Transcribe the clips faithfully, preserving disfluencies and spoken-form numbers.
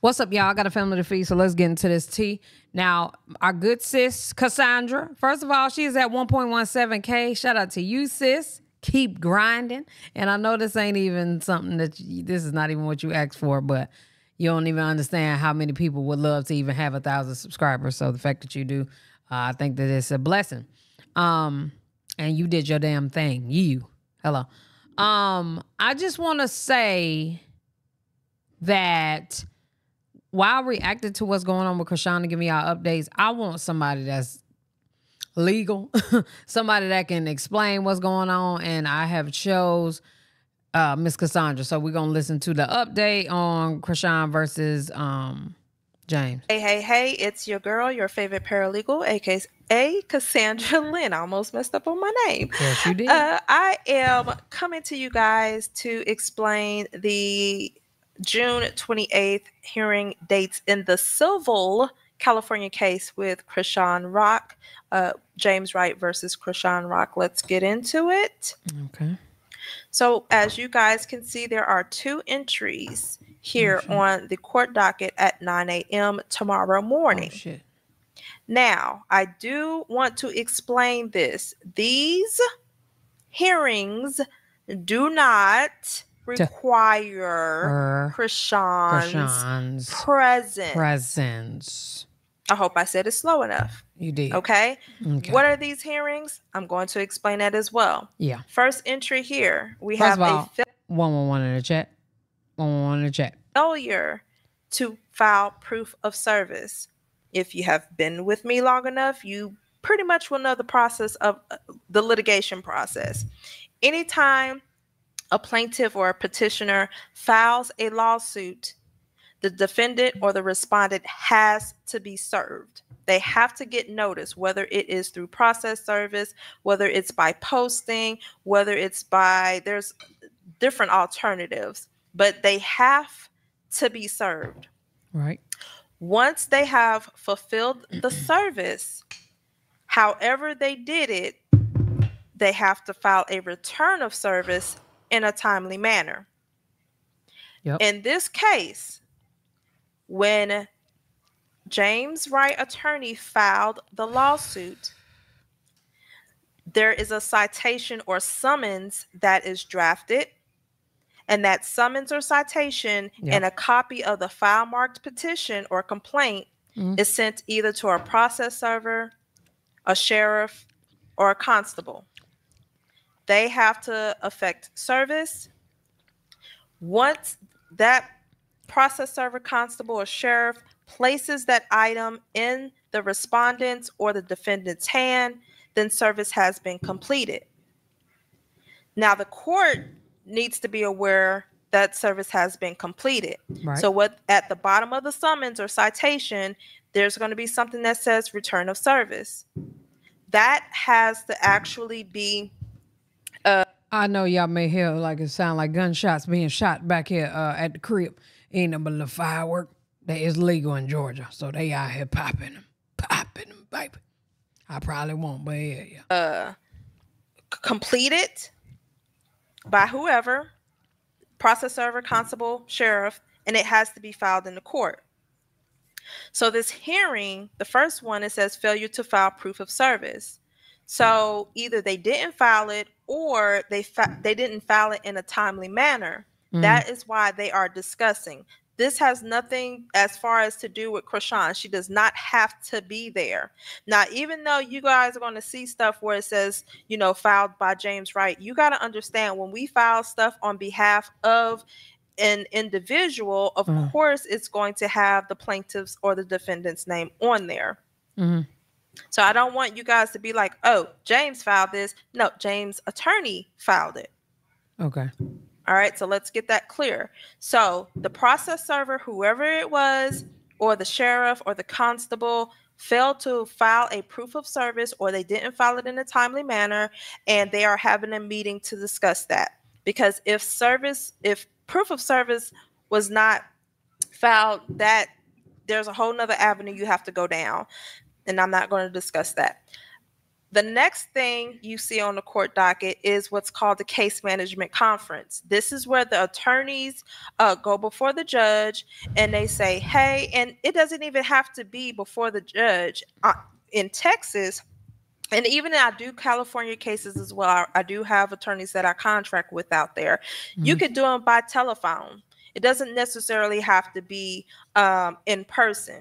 What's up, y'all? I got a family to feed, so let's get into this tea. Now, our good sis, Cassandra, first of all, she is at one point one seven K. Shout out to you, sis. Keep grinding. And I know this ain't even something that, you, this is not even what you asked for, but you don't even understand how many people would love to even have a thousand subscribers. So the fact that you do, uh, I think that it's a blessing. Um, and you did your damn thing. You. Hello. Um, I just want to say that... while reacting to what's going on with Chrisean to give me our updates, I want somebody that's legal, somebody that can explain what's going on. And I have chose uh, Miss Cassandra. So we're going to listen to the update on Chrisean versus um, James. Hey, hey, hey, it's your girl, your favorite paralegal, a k a Cassandra Lynn. I almost messed up on my name. Yes, you did. Uh, I am coming to you guys to explain the June twenty-eighth hearing dates in the civil California case with Chrisean Rock, uh, James Wright versus Chrisean Rock. Let's get into it. Okay. So as you guys can see, there are two entries here oh, on the court docket at nine A M tomorrow morning. Oh, shit. Now, I do want to explain this. These hearings do not require Chrisean's, Chrisean's presence. presence. I hope I said it slow enough. You did. Okay? Okay. What are these hearings? I'm going to explain that as well. Yeah. First entry here, we First have all, a one one one in the chat. one one one in the chat. Failure to file proof of service. If you have been with me long enough, you pretty much will know the process of uh, the litigation process. Anytime a plaintiff or a petitioner files a lawsuit, the defendant or the respondent has to be served. They have to get notice, whether it is through process service, whether it's by posting, whether it's by, there's different alternatives, but they have to be served. Right. Once they have fulfilled the service, however they did it, they have to file a return of service in a timely manner. Yep. In this case, when James Wright attorney filed the lawsuit, there is a citation or summons that is drafted, and that summons or citation yep. and a copy of the file marked petition or complaint mm-hmm. is sent either to a process server, a sheriff, or a constable. They have to affect service. Once that process server, constable, or sheriff places that item in the respondent's or the defendant's hand, then service has been completed. Now, the court needs to be aware that service has been completed. Right. So what at the bottom of the summons or citation, there's going to be something that says return of service. That has to actually be... Uh, I know y'all may hear like it sound like gunshots being shot back here uh, at the crib. Ain't no but the firework that is legal in Georgia, so they out here popping them, popping them, baby. I probably won't, but yeah, yeah. Uh, completed by whoever, process server, constable, sheriff, and it has to be filed in the court. So this hearing, the first one, it says failure to file proof of service. So either they didn't file it or they they didn't file it in a timely manner. Mm. That is why they are discussing. This has nothing as far as to do with Chrisean. She does not have to be there. Now, even though you guys are going to see stuff where it says, you know, filed by James Wright, you got to understand when we file stuff on behalf of an individual, of mm. course, it's going to have the plaintiff's or the defendant's name on there. Mm-hmm. So I don't want you guys to be like, oh, James filed this. No, James' attorney filed it. Okay. All right. So let's get that clear. So the process server, whoever it was, or the sheriff or the constable failed to file a proof of service, or they didn't file it in a timely manner. And they are having a meeting to discuss that, because if service, if proof of service was not filed, that there's a whole nother avenue you have to go down. And I'm not going to discuss that. The next thing you see on the court docket is what's called the case management conference. This is where the attorneys uh, go before the judge and they say, hey, and it doesn't even have to be before the judge. Uh, in Texas, and even I do California cases as well, I, I do have attorneys that I contract with out there. Mm-hmm. You could do them by telephone. It doesn't necessarily have to be um, in person.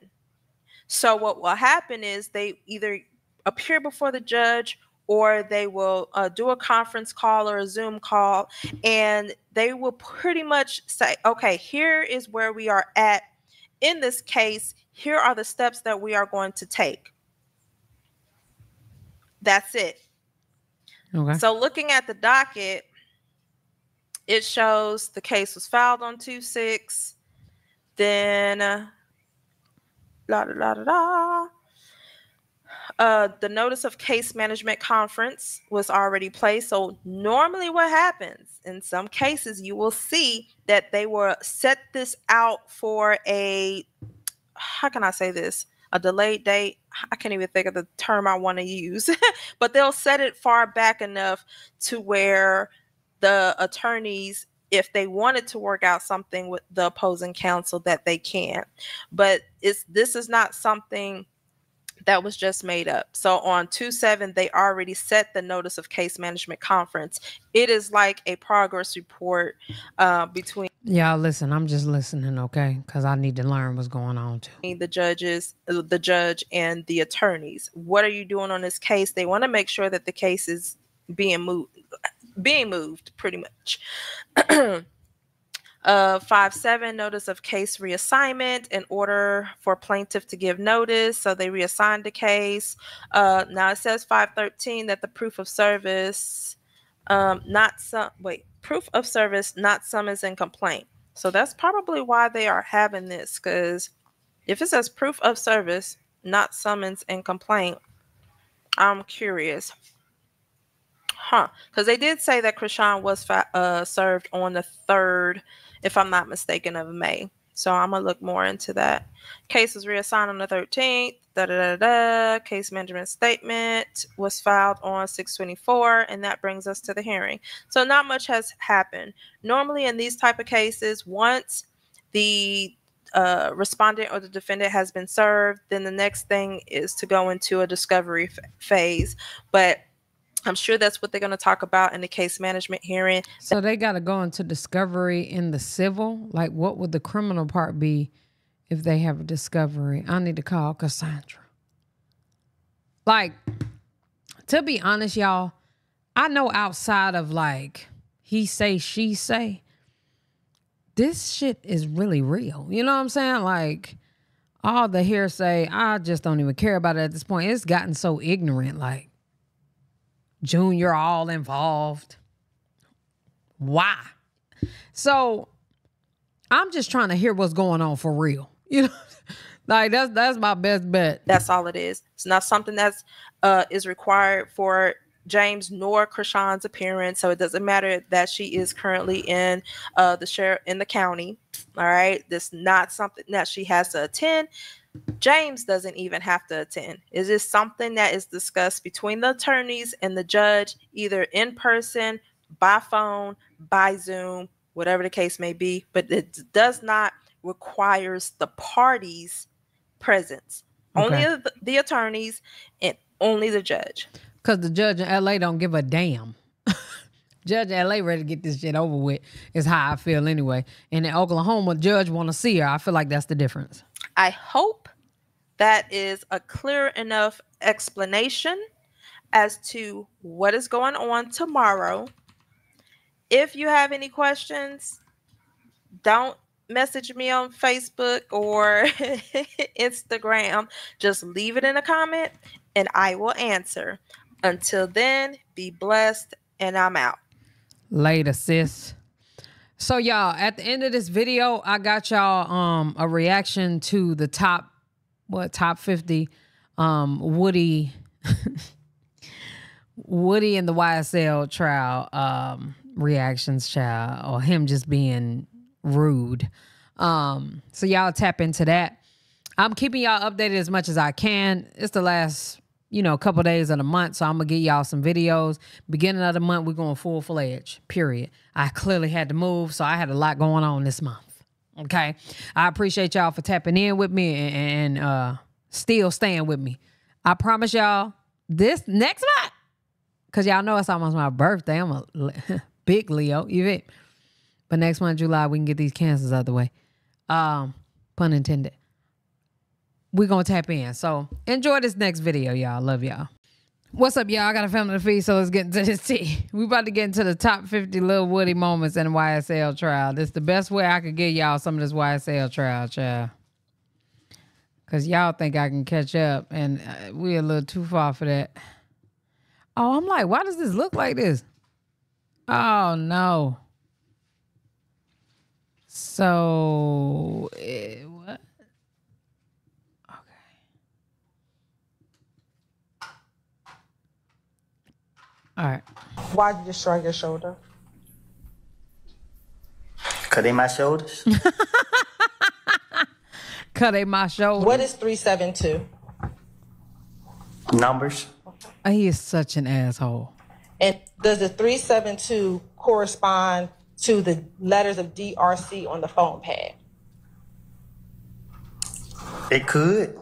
So what will happen is they either appear before the judge, or they will uh, do a conference call or a Zoom call, and they will pretty much say, okay, here is where we are at in this case. Here are the steps that we are going to take. That's it. Okay. So looking at the docket, it shows the case was filed on two six, then uh, la da da da da. Uh, the notice of case management conference was already placed. So normally what happens in some cases, you will see that they will set this out for a, how can I say this? A delayed date. I can't even think of the term I want to use, but they'll set it far back enough to where the attorneys, if they wanted to work out something with the opposing counsel, that they can. But it's, this is not something that was just made up. So on two seven, they already set the notice of case management conference. It is like a progress report uh, between. Yeah, listen, I'm just listening, okay? Because I need to learn what's going on too. The judges, the judge and the attorneys. What are you doing on this case? They want to make sure that the case is being moved, being moved pretty much. Uh, five seven, notice of case reassignment, in order for plaintiff to give notice. So they reassigned the case. Uh, now it says five thirteen that the proof of service, um, not some, wait, proof of service, not summons and complaint. So that's probably why they are having this, because if it says proof of service, not summons and complaint, I'm curious. Huh? Because they did say that Chrisean was uh, served on the third, if I'm not mistaken, of May. So I'm going to look more into that. Case was reassigned on the thirteenth. Da, da, da, da. Case management statement was filed on six twenty-four, and that brings us to the hearing. So not much has happened. Normally in these type of cases, once the uh, respondent or the defendant has been served, then the next thing is to go into a discovery phase. But I'm sure that's what they're going to talk about in the case management hearing. So they got to go into discovery in the civil? Like, what would the criminal part be if they have a discovery? I need to call Cassandra. Like, to be honest, y'all, I know outside of, like, he say, she say, this shit is really real. You know what I'm saying? Like, all the hearsay, I just don't even care about it at this point. It's gotten so ignorant, like, June, you're all involved. Why? So I'm just trying to hear what's going on for real. You know, like that's that's my best bet. That's all it is. It's not something that's uh is required for James nor Chrisean's appearance. So it doesn't matter that she is currently in uh the sheriff in the county. All right. That's not something that she has to attend. James doesn't even have to attend. It's just something that is discussed between the attorneys and the judge, either in person, by phone, by Zoom, whatever the case may be, but it does not requires the parties' presence. Okay. Only the, the attorneys and only the judge. Because the judge in L A don't give a damn. Judge in L A ready to get this shit over with is how I feel anyway. And in Oklahoma, judge want to see her. I feel like that's the difference. I hope that is a clear enough explanation as to what is going on tomorrow. If you have any questions, don't message me on Facebook or Instagram. Just leave it in a comment and I will answer. Until then, be blessed, and I'm out. Later, sis. So y'all, at the end of this video, I got y'all um a reaction to the top what top fifty um Woody Woody and the Y S L trial um reactions, child, or him just being rude. Um so y'all tap into that. I'm keeping y'all updated as much as I can. It's the last you know, a couple of days of the month. So I'm going to give y'all some videos. Beginning of the month, we're going full-fledged, period. I clearly had to move, so I had a lot going on this month. Okay? I appreciate y'all for tapping in with me and, and uh, still staying with me. I promise y'all this next month, because y'all know it's almost my birthday. I'm a big Leo, you get it? But next month, July, we can get these cancers out of the way. Um, pun intended. We're going to tap in. So enjoy this next video, y'all. Love y'all. What's up, y'all? I got a family to feed, so let's get into this tea. We about to get into the top fifty Lil Woody moments in Y S L trial. This is the best way I could get y'all some of this Y S L trial, child. Because y'all think I can catch up, and we're a little too far for that. Oh, I'm like, why does this look like this? Oh, no. So, it, what? Okay. All right. Why did you shrug your shoulder? Cause they my shoulders. Cause they my shoulders. What is three seven two? Numbers. He is such an asshole. And does the three seven two correspond to the letters of D R C on the phone pad? It could.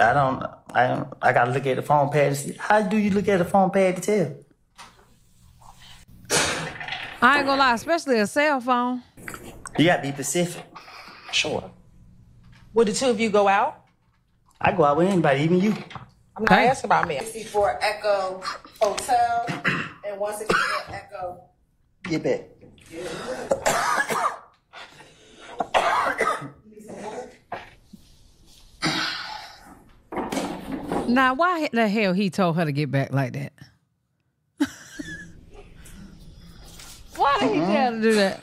I don't, I don't, I gotta look at the phone pad and see. How do you look at the phone pad to tell? I ain't gonna lie, especially a cell phone. You gotta be specific. Sure. Would the two of you go out? I go out with anybody, even you. I'm not asking about me. sixty-four Echo Hotel and one sixty-four Echo. Get back. Now, why the hell he told her to get back like that? Why did he mm-hmm. tell her to do that?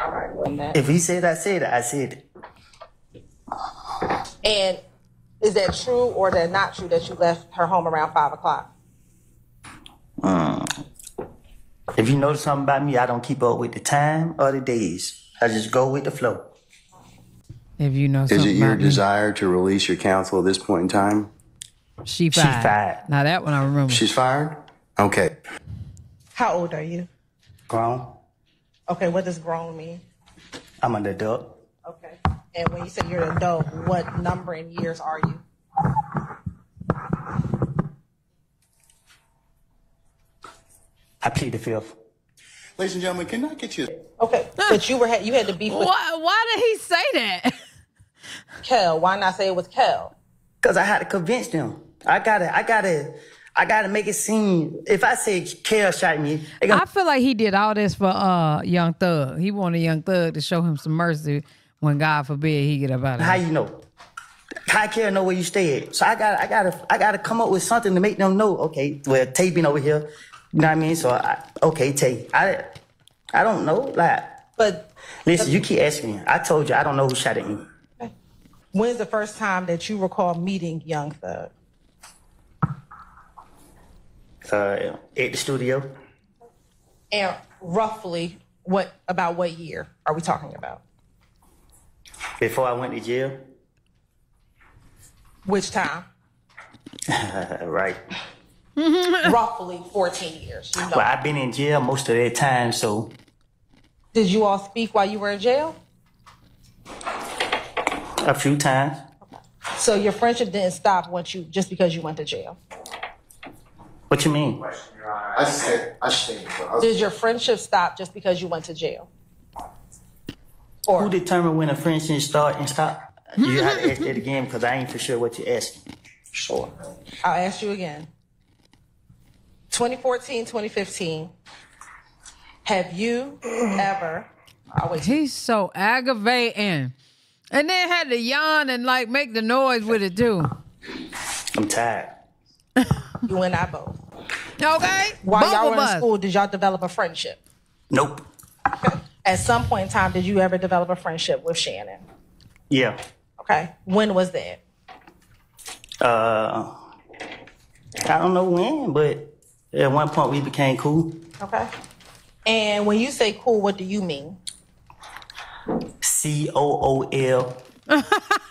All right, well, that. If he said I said it, I said it. And is that true or that not true that you left her home around five o'clock? Um, if you know something about me, I don't keep up with the time or the days. I just go with the flow. If you know, something is it your about desire me. To release your counsel at this point in time? She fired. She's fired. Now that one I remember. She's fired. Okay. How old are you? Grown. Okay, what does grown mean? I'm an adult. Okay. And when you say you're an adult, what number and years are you? I plead the fifth. Ladies and gentlemen, can I get you? Okay, but you were you had to beef with. Why, why did he say that? Kel, why not say it was Kel? Because I had to convince them. I gotta, I gotta, I gotta make it seem. If I say Kel shot me, I feel like he did all this for uh Young Thug. He wanted Young Thug to show him some mercy. When God forbid he get up out of how you know? How I care know where you stay at? So I got, I got, I got to come up with something to make them know. Okay, well, Tay been over here. You know what I mean? So I, okay, Tay, I, I don't know, like. But listen, you keep asking me. I told you I don't know who shot at me. When's the first time that you recall meeting Young Thug? Uh, at the studio. And roughly, what about what year are we talking about? Before I went to jail. Which time? Right. Roughly fourteen years. You know. Well, I've been in jail most of that time, so. Did you all speak while you were in jail? A few times. So your friendship didn't stop once you just because you went to jail? What you mean? I said, I said. Did your friendship stop just because you went to jail? Or who determined when a friendship start and stop? You have to ask that again because I ain't for sure what you're asking. Sure. I'll ask you again. twenty fourteen, twenty fifteen, have you ever... Always, he's so aggravating. And then had to yawn and like make the noise with it too. I'm tired. You and I both. Okay. While both y'all were in school, did y'all develop a friendship? Nope. Okay. At some point in time, did you ever develop a friendship with Shannon? Yeah. Okay. When was that? Uh, I don't know when, but at one point we became cool. Okay. And when you say cool, what do you mean? C O O L.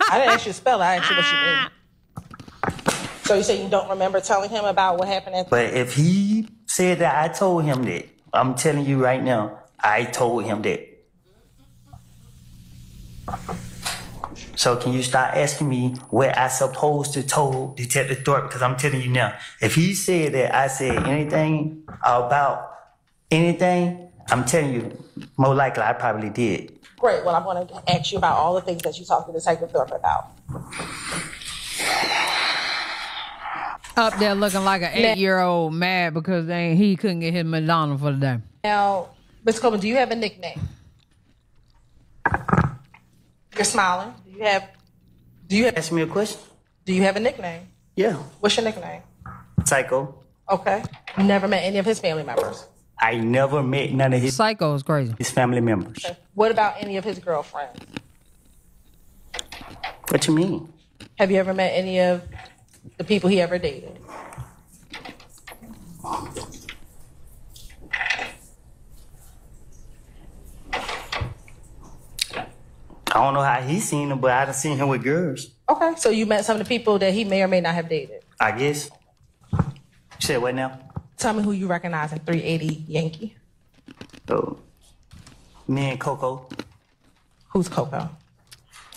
I didn't ask you to spell it. I asked you what you mean. So you say you don't remember telling him about what happened at the... But if he said that I told him that, I'm telling you right now, I told him that. So can you start asking me what I supposed to told Detective Thorpe? Because I'm telling you now, if he said that I said anything about anything, I'm telling you, more likely I probably did. Great. Well, I'm going to ask you about all the things that you talked to Detective Thorpe about. Up there looking like an eight-year-old mad because they he couldn't get his McDonald's for the day. Now, Miz Coleman, do you have a nickname? You're smiling. Do you have... Do you have... Ask me a question. Do you have a nickname? Yeah. What's your nickname? Psycho. Okay. You never met any of his family members? I never met none of his... Psycho is crazy. His family members. Okay. What about any of his girlfriends? What you mean? Have you ever met any of... the people he ever dated? I don't know how he seen him, but I done seen him with girls. Okay, so you met some of the people that he may or may not have dated? I guess. You said what now? Tell me who you recognize in three eighty Yankee. Oh, me and Coco. Who's Coco?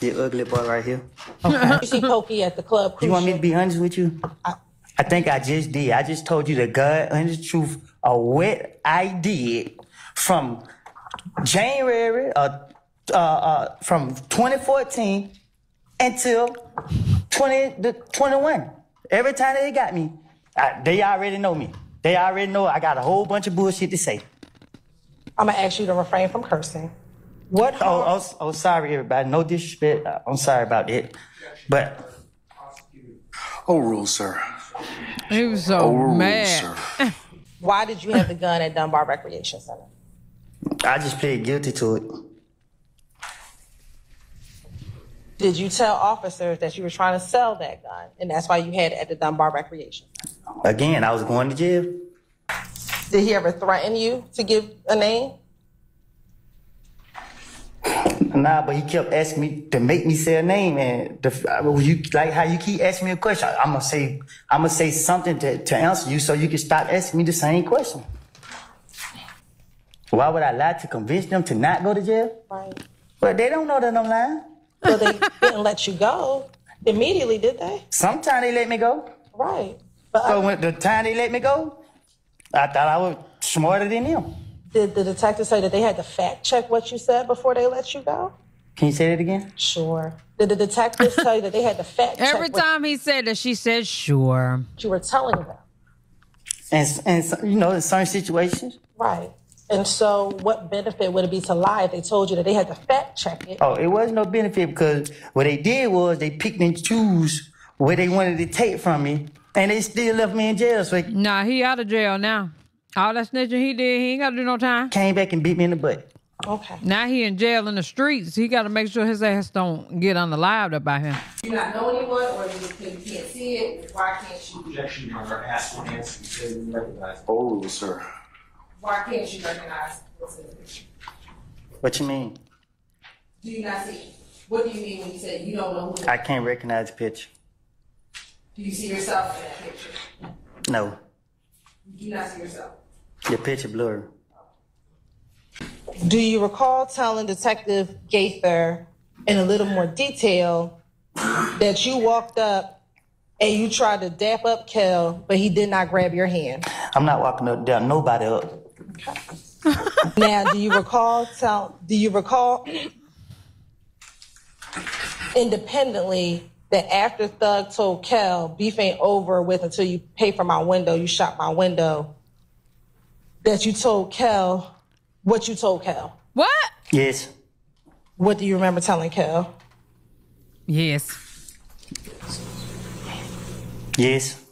The ugly boy right here. Okay. You see Pokey at the club. You want me to be honest with you? I, I think I just did. I just told you the God honest truth of what I did from January, uh, uh, uh, from twenty fourteen until twenty twenty-one. Every time they got me, I, they already know me. They already know I got a whole bunch of bullshit to say. I'm going to ask you to refrain from cursing. What? Oh, oh, oh, sorry, everybody. No disrespect. I'm sorry about that. But. Overruled, sir. He was so overruled, mad. Sir. Why did you have the gun at Dunbar Recreation Center? I just pleaded guilty to it. Did you tell officers that you were trying to sell that gun, and that's why you had it at the Dunbar Recreation Center? Again, I was going to jail. Did he ever threaten you to give a name? Nah, but he kept asking me to make me say a name, and the, you, like how you keep asking me a question, I, I'm gonna say I'm gonna say something to, to answer you so you can stop asking me the same question. Why would I lie to convince them to not go to jail? Right. Well, they don't know that I'm lying. Well, they didn't let you go immediately, did they? Sometimes they let me go. Right. But so I, when the time they let me go, I thought I was smarter than them. Did the detective say that they had to fact check what you said before they let you go? Can you say that again? Sure. Did the detectives tell you that they had to fact check? Every time he said that, she said sure. You were telling them. And, and you know, in certain situations. Right. And so what benefit would it be to lie if they told you that they had to fact check it? Oh, it was no benefit because what they did was they picked and choose where they wanted to take from me, and they still left me in jail. So nah, he out of jail now. All that snitching he did, he ain't got to do no time. Came back and beat me in the butt. Okay. Now he in jail in the streets. He got to make sure his ass don't get unalived up by him. Do you not know anyone, or you just can't see it? Why can't you? Objection, Your Honor. Ask one answer because you recognize. Oh, sir. Why can't you recognize what's in the picture? What you mean? Do you not see it? What do you mean when you say you don't know who? I can't recognize the picture. Do you see yourself in that picture? No. You do not see yourself. Your picture blurred. Do you recall telling Detective Gaither in a little more detail that you walked up and you tried to dap up Kel, but he did not grab your hand? I'm not walking up, down nobody up. Now, do you recall tell? Do you recall independently that after Thug told Kel, beef ain't over with until you pay for my window, you shot my window, that you told Kel what you told Kel? What? Yes. What do you remember telling Kel? Yes. Yes.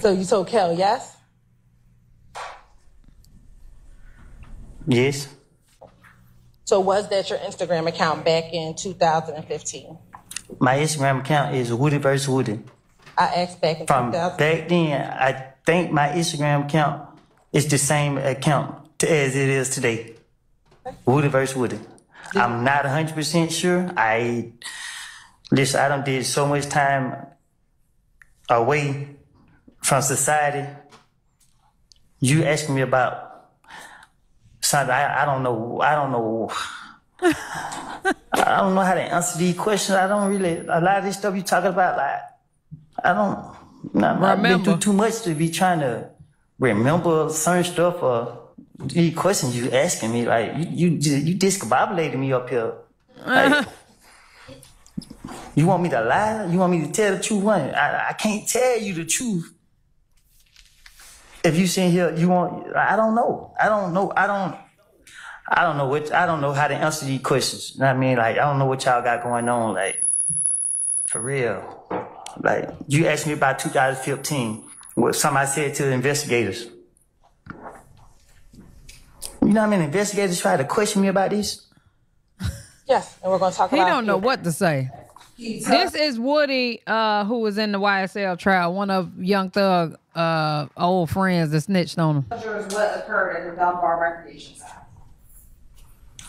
So you told Kel yes? Yes. So was that your Instagram account back in two thousand fifteen? My Instagram account is Woody versus Woody. I asked back in From two thousand. Back then, I think my Instagram account is the same account as it is today. Okay. Woody versus Woody. I'm not one hundred percent sure. I, listen, I done did so much time away from society. You asked me about something. I, I don't know. I don't know. I don't know how to answer these questions. I don't really, a lot of this stuff you talking about, like, I don't, I've been through too much to be trying to remember certain stuff or these questions you asking me. Like, you, you, you discombobulated me up here. Like, you want me to lie? You want me to tell the truth? I, I can't tell you the truth. If you sitting here, you want, I don't know. I don't know. I don't, I don't know what, I don't know how to answer these questions. You know what I mean? Like, I don't know what y'all got going on. Like, for real. Like, you asked me about two thousand fifteen, what somebody said to the investigators. You know how many investigators tried to question me about this? Yes, and we're going to talk about it. He don't know what to say. This is Woody, uh, who was in the Y S L trial, one of Young Thug uh, old friends that snitched on him. What occurred at the Dunbar Recreation Center?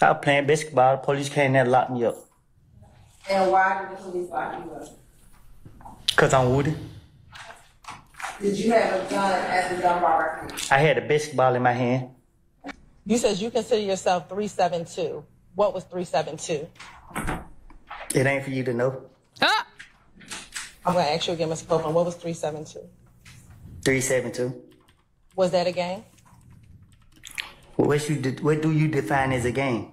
I was playing basketball. The police came there and locked me up. And why did the police lock you up? Because I'm Woody. Did you have a gun at the Dunbar Recreation? I had a basketball in my hand. You said you consider yourself three seven two. What was three seven two? It ain't for you to know. Ah. I'm going to ask you again, Miz Copeland. What was three seven two? three seven two. Was that a game? What, you did, what do you define as a game?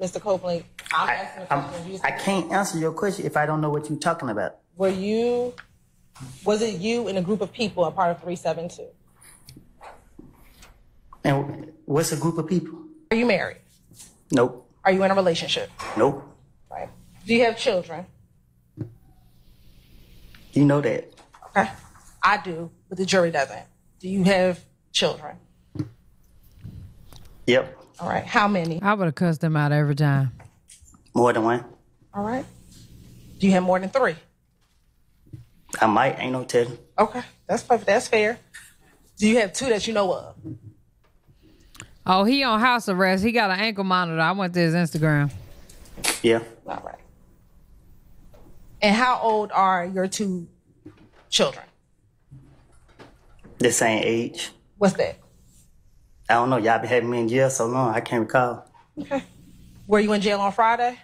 Mister Copeland, I'm I, asking a question. I'm, I can't answer your question if I don't know what you're talking about. Were you, was it you and a group of people a part of three seven two? And what's a group of people? Are you married? Nope. Are you in a relationship? Nope. Right. Do you have children? You know that. Okay. I do, but the jury doesn't. Do you have children? Yep. All right. How many? I would have cussed them out every time. More than one. All right. Do you have more than three? I might. Ain't no telling. Okay. That's perfect. That's fair. Do you have two that you know of? Oh, he on house arrest. He got an ankle monitor. I went to his Instagram. Yeah. All right. And how old are your two children? The same age. What's that? I don't know. Y'all been having me in jail so long, I can't recall. Okay. Were you in jail on Friday?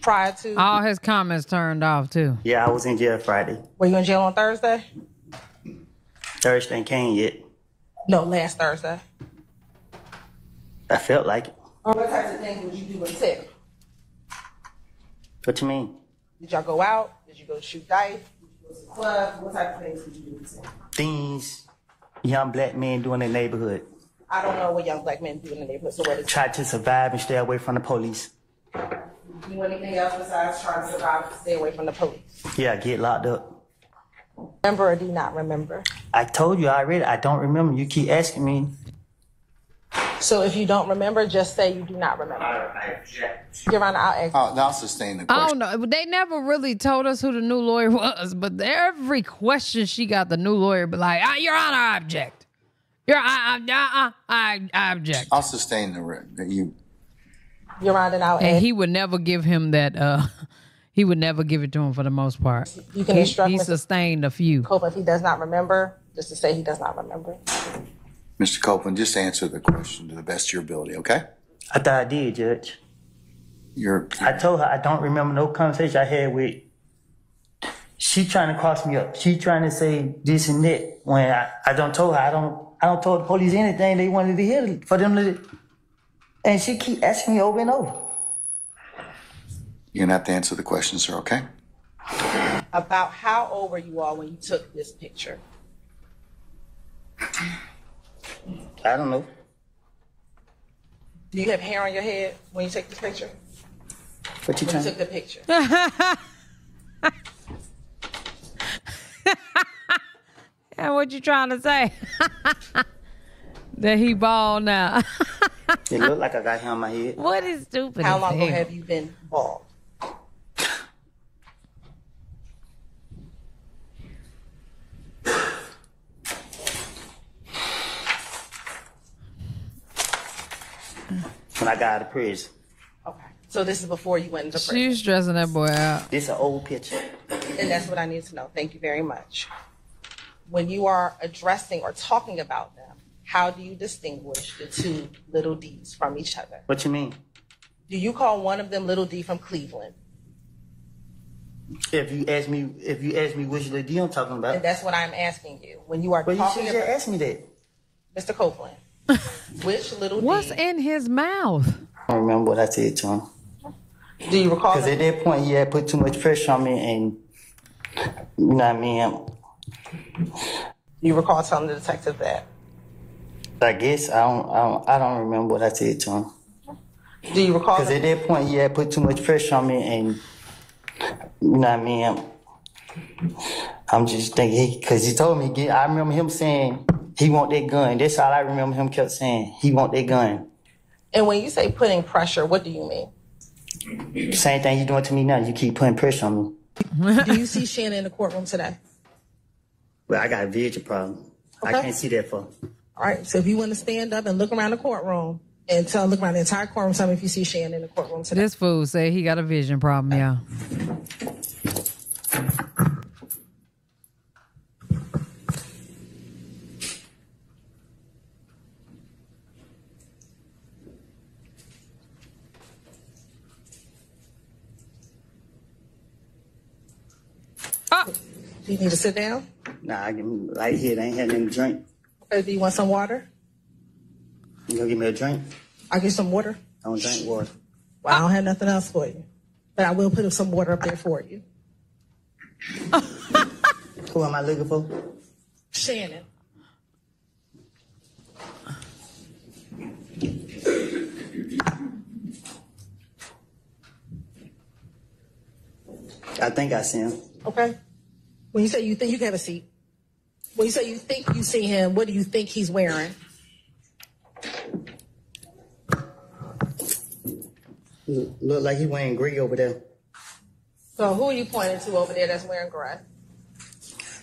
Prior to? All his comments turned off, too. Yeah, I was in jail Friday. Were you in jail on Thursday? Thursday ain't came yet. No, last Thursday. I felt like it. What types of things would you do in jail? What you mean? Did y'all go out? Did you go shoot dice? Did you go to the club? What type of things would you do in jail? Things young black men do in the neighborhood. I don't know what young black men do in the neighborhood. So what is try it? to survive and stay away from the police. Do anything else besides trying to survive and stay away from the police? Yeah, get locked up. Remember or do not remember? I told you already, I don't remember. You keep asking me. So if you don't remember, just say you do not remember. I object. Your Honor, I'll ask. Oh, I'll sustain the question. I don't know. They never really told us who the new lawyer was, but every question she got, the new lawyer be like, ah, Your Honor, I object. Your Honor, I, I, I object. I'll sustain the, the you. Your Honor, I'll ask. And he would never give him that... Uh, He would never give it to him for the most part. You can instruct he, he sustained a few. Copeland, if he does not remember, just to say he does not remember. Mister Copeland, just answer the question to the best of your ability, okay? I thought I did, Judge. You're, you're... I told her I don't remember no conversation I had with... She trying to cross me up. She trying to say this and that when I, I don't told her. I don't I don't told the police anything they wanted to hear for them to... And she keep asking me over and over. You're gonna have to answer the question, sir, okay? About how old were you all when you took this picture? I don't know. Do you have hair on your head when you take this picture? What you when you took the picture? And what you trying to say? That he bald now. It look like I got hair on my head. What is stupid? How long ago have you been bald? when I got out of prison. Okay. So this is before you went into prison. She's dressing that boy out. This is an old picture. And that's what I need to know. Thank you very much. When you are addressing or talking about them, how do you distinguish the two little D's from each other? What you mean? Do you call one of them little D from Cleveland? If you ask me, if you ask me which little D I'm talking about, and that's what I'm asking you. When you are well, talking you should about, just ask me that, Mister Copeland. Which little D? What's in his mouth? I don't remember what I said to him. Do you recall? Because at that point, he had put too much pressure on me, and you know what I mean. You recall telling the detective that? I guess I don't. I don't, I don't remember what I said to him. Do you recall? Because at that point, he had put too much pressure on me, and you know what I mean. I'm, I'm just thinking because he, he told me. I remember him saying he want that gun. That's all I remember him kept saying. He want that gun. And when you say putting pressure, what do you mean? Same thing you're doing to me now. You keep putting pressure on me. Do you see Shannon in the courtroom today? Well, I got a vision problem. Okay. I can't see that for. All right. So if you want to stand up and look around the courtroom and tell, look around the entire courtroom, tell me if you see Shannon in the courtroom today. This fool say he got a vision problem, yeah. Oh. Do you need to sit down? Nah, I can right here. I ain't had any drink. Okay, do you want some water? You gonna give me a drink? I'll get some water. I don't drink water. Well, I don't have nothing else for you. But I will put some water up there for you. Who am I looking for? Shannon. I think I see him. Okay. When you say you think, you can have a seat. When you say you think you see him, what do you think he's wearing? Look like he wearing gray over there. So who are you pointing to over there that's wearing gray?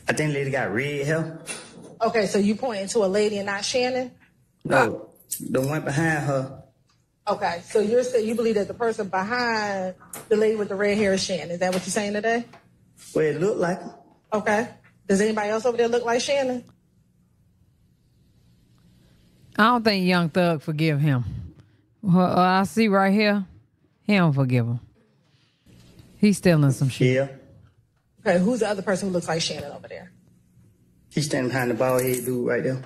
I think the lady got red hair. Okay, so you pointing to a lady and not Shannon? No, the one behind her. Okay, so you're saying you believe that the person behind the lady with the red hair is Shannon. Is that what you're saying today? Well, it looked like her. Okay. Does anybody else over there look like Shannon? I don't think Young Thug forgive him. Well, I see right here, he don't forgive him. He's stealing some shit. Yeah. Okay, who's the other person who looks like Shannon over there? He's standing behind the bald head dude right there.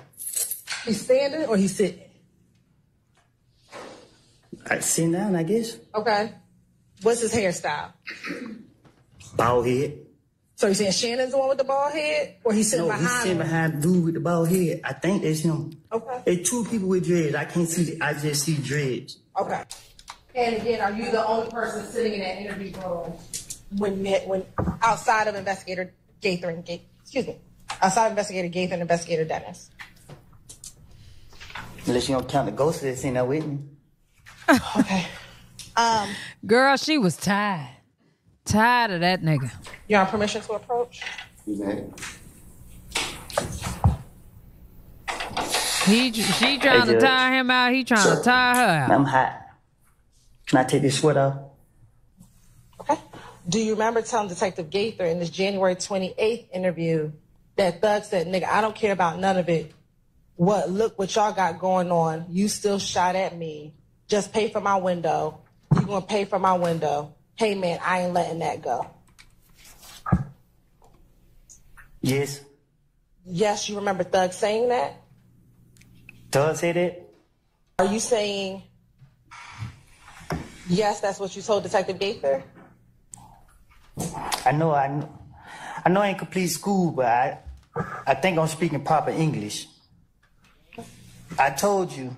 He's standing or he's sitting? I'm sitting down, I guess. Okay. What's his hairstyle? Bald head. So you're saying Shannon's the one with the bald head? Or he's sitting no, behind No, he's sitting him? behind the dude with the bald head. I think that's him. Okay. There's two people with dreads. I can't see, the, I just see dreads. Okay. And again, are you the only person sitting in that interview room when, when outside of Investigator Gaither and Gaither, excuse me, outside of Investigator Gaither and Investigator Dennis? Unless you don't count the ghost that's in there with me. Okay. Um, Girl, she was tired. Tired of that nigga. You have permission to approach? He, she trying hey, to tire him out. He trying to tire her out. I'm hot. Can I take this sweater off? Okay. Do you remember telling Detective Gaither in this January twenty-eighth interview that Thug said, nigga, I don't care about none of it. What? Look what y'all got going on. You still shot at me. Just pay for my window. You gonna pay for my window. Hey, man, I ain't letting that go. Yes. Yes, you remember Thug saying that? Thug said it. Are you saying, yes, that's what you told Detective Gaither? I know I, I know I ain't complete school, but I, I think I'm speaking proper English. I told you.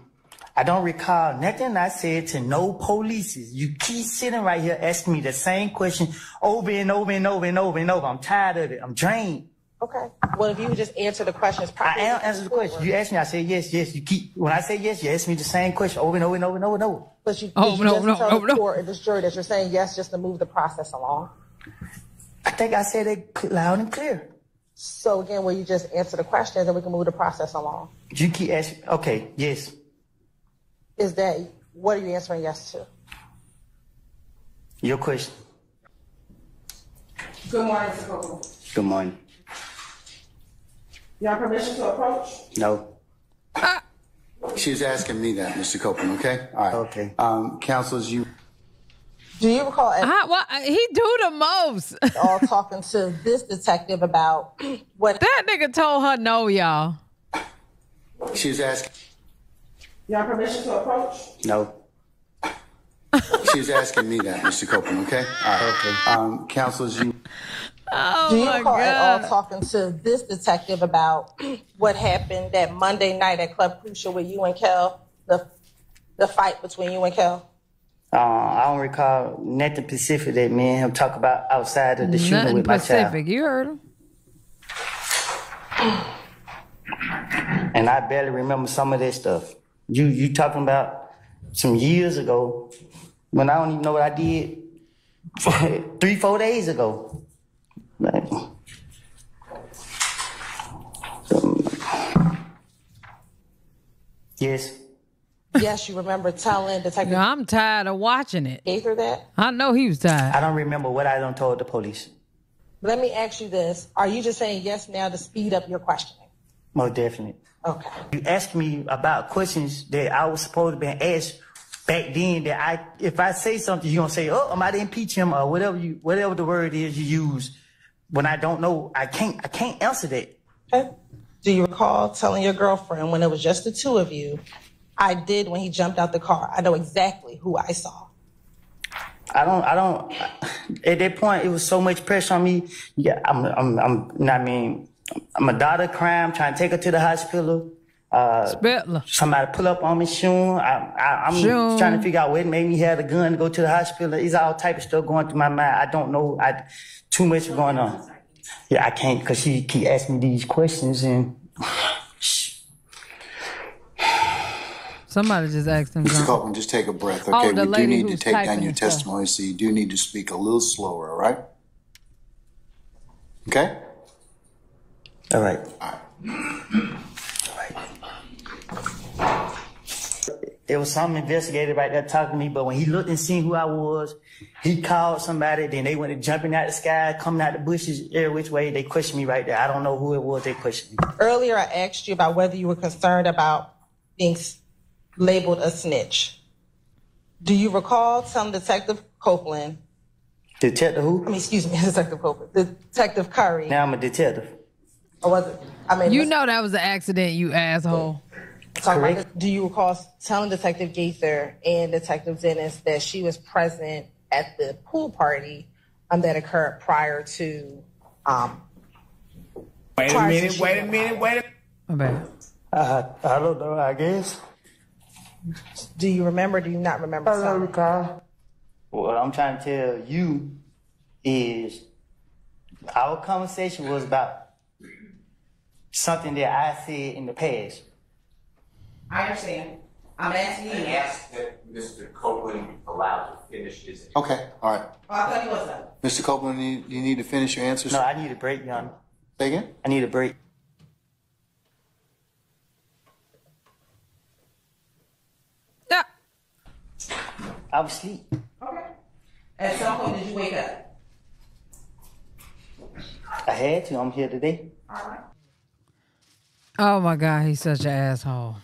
I don't recall nothing I said to no police. You keep sitting right here asking me the same question over and over and over and over and over. I'm tired of it. I'm drained. Okay. Well, if you just answer the questions properly. I answer the question. You ask me, I say yes, yes. You keep when I say yes, you ask me the same question over and over and over and over and over. But you, oh, you no, just no, tell no, the court no. and this jury that you're saying yes just to move the process along. I think I said it loud and clear. So again, will you just answer the questions and we can move the process along? You keep asking. Okay. Yes. Is that What are you answering yes to? Your question. Good morning, Mister Copeland. Good morning. You have permission to approach? No. Ah. She's asking me that, Mister Copeland, okay? All right. Okay. Um, counselors, you... Do you recall... Uh, well, he do the most. all talking to this detective about what... That nigga told her no, y'all. She's asking... You have permission to approach? No. She's asking me that, Mister Copeland, okay? All right. Okay. Um, counselors, you... Oh do you recall at all talking to this detective about what happened that Monday night at Club Crucial with you and Kel, the the fight between you and Kel? Uh, I don't recall nothing specific that me and him talk about outside of the nothing shooting with Pacific. My child. You heard him. And I barely remember some of that stuff. You you talking about some years ago when I don't even know what I did three, four days ago. Like, um, yes. Yes, you remember telling Detective... No, I'm tired of watching it. Gaither that? I know he was tired. I don't remember what I done told the police. Let me ask you this. Are you just saying yes now to speed up your questioning? Most definitely. Okay. You asked me about questions that I was supposed to be asked back then that I... If I say something, you're going to say, oh, I'm about to impeach him or whatever, you, whatever the word is you use. When I don't know, I can't I can't answer that. Okay. Do you recall telling your girlfriend when it was just the two of you, I did when he jumped out the car. I know exactly who I saw. I don't I don't at that point it was so much pressure on me. Yeah, I'm I'm I'm I mean I'm a daughter crime, trying to take her to the hospital. Uh Spittler. Somebody pull up on me soon. I, I I'm soon. Trying to figure out what made me have a gun to go to the hospital. It's all type of stuff going through my mind. I don't know. I Too much going on. Yeah, I can't because she keep asking me these questions and... Somebody just asked him. Mister Copeland, just take a breath, okay? Oh, we do need to take down your testimony, so you do need to speak a little slower, all right? Okay? All right. All right. All right. It was some investigator right there talking to me, but when he looked and seen who I was, he called somebody, then they went jumping out the sky, coming out the bushes, every which way. They questioned me right there. I don't know who it was they questioned me. Earlier, I asked you about whether you were concerned about being labeled a snitch. Do you recall telling Detective Copeland? Detective who? I mean, excuse me, Detective Copeland. Detective Curry. Now I'm a detective. Or was it? I mean, you know that was an accident, you asshole. Yeah. So do you recall telling Detective Gaither and Detective Dennis that she was present at the pool party um, that occurred prior to... Um, wait a minute, wait a minute, wait a minute. Uh, I don't know, I guess. Do you remember, do you not remember? I don't recall. What I'm trying to tell you is our conversation was about something that I said in the past. I understand. I'm asking you. I asked that Mister Copeland allowed to finish his answer. Okay, all right. Oh, I thought he was done. Mister Copeland, do you, you need to finish your answers? No, I need a break, John. Say again? I need a break. No. I was asleep. Okay. At some point, did you wake up? I had to. I'm here today. All right. Oh, my God. He's such an asshole.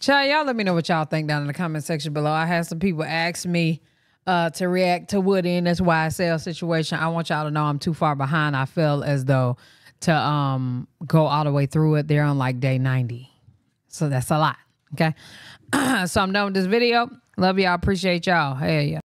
Child, y'all let me know what y'all think down in the comment section below. I had some people ask me uh, to react to Woody in this Y S L situation. I want y'all to know I'm too far behind. I feel as though to um, go all the way through it. They're on like day ninety. So that's a lot. Okay. So I'm done with this video. Love y'all. Appreciate y'all. Hey, yeah.